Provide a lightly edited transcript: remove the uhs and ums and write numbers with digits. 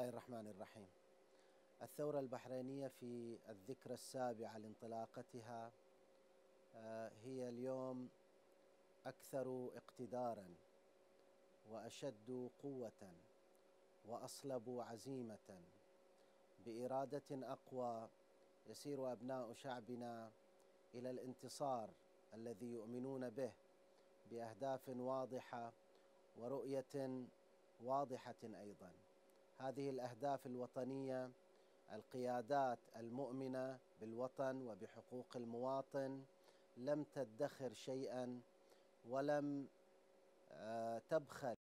بسم الله الرحمن الرحيم. الثورة البحرينية في الذكرى السابعة لانطلاقتها هي اليوم أكثر اقتداراً وأشد قوة وأصلب عزيمة. بإرادة أقوى يسير أبناء شعبنا إلى الانتصار الذي يؤمنون به بأهداف واضحة ورؤية واضحة أيضاً. هذه الأهداف الوطنية، القيادات المؤمنة بالوطن وبحقوق المواطن لم تدخر شيئاً ولم تبخل